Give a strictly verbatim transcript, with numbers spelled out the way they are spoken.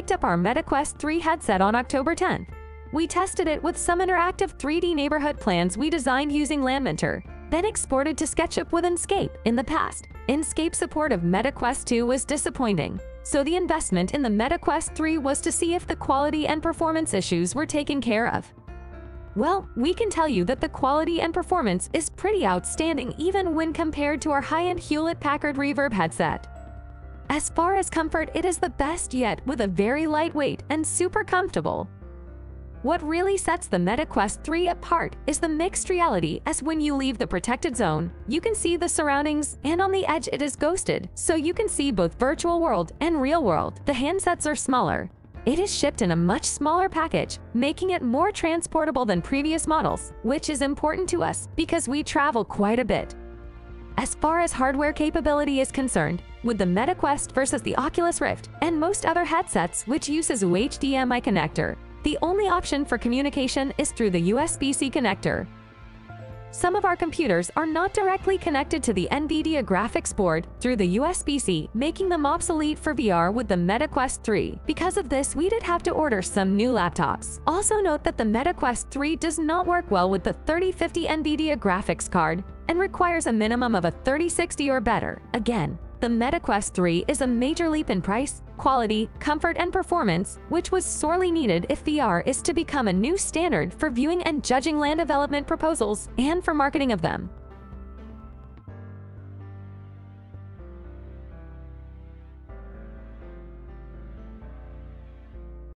picked up our Meta Quest three headset on October tenth. We tested it with some interactive three D neighborhood plans we designed using LandMentor, then exported to SketchUp with Enscape. In the past, Enscape support of Meta Quest two was disappointing, so the investment in the Meta Quest three was to see if the quality and performance issues were taken care of. Well, we can tell you that the quality and performance is pretty outstanding even when compared to our high-end Hewlett Packard Reverb headset. As far as comfort, it is the best yet, with a very lightweight and super comfortable. What really sets the Meta Quest three apart is the mixed reality, as when you leave the protected zone, you can see the surroundings, and on the edge it is ghosted, so you can see both virtual world and real world. The handsets are smaller. It is shipped in a much smaller package, making it more transportable than previous models, which is important to us because we travel quite a bit. As far as hardware capability is concerned, with the Meta Quest versus the Oculus Rift and most other headsets which uses a H D M I connector, the only option for communication is through the U S B C connector. Some of our computers are not directly connected to the NVIDIA graphics board through the U S B C, making them obsolete for V R with the Meta Quest three. Because of this, we did have to order some new laptops. Also note that the Meta Quest three does not work well with the thirty fifty NVIDIA graphics card and requires a minimum of a thirty sixty or better. Again, the Meta Quest three is a major leap in price, quality, comfort, and performance, which was sorely needed if V R is to become a new standard for viewing and judging land development proposals and for marketing of them.